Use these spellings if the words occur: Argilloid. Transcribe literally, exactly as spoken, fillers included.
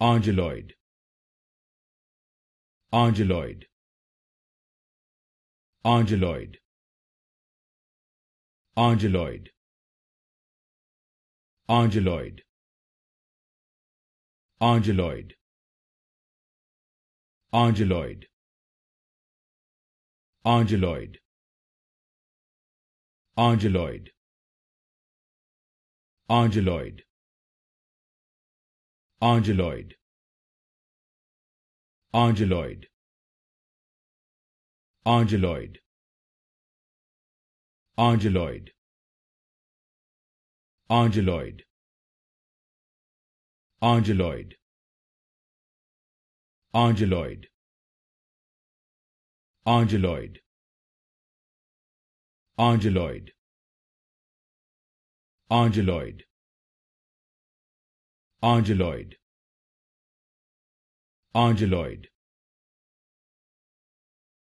Argilloid. Argilloid. Argilloid. Argilloid. Argilloid. Argilloid. Argilloid. Argilloid. Argilloid. Argilloid. Argilloid. Argilloid. Argilloid. Argilloid. Argilloid. Argilloid. Argilloid. Argilloid. Argilloid. Argilloid. Argilloid. Argilloid.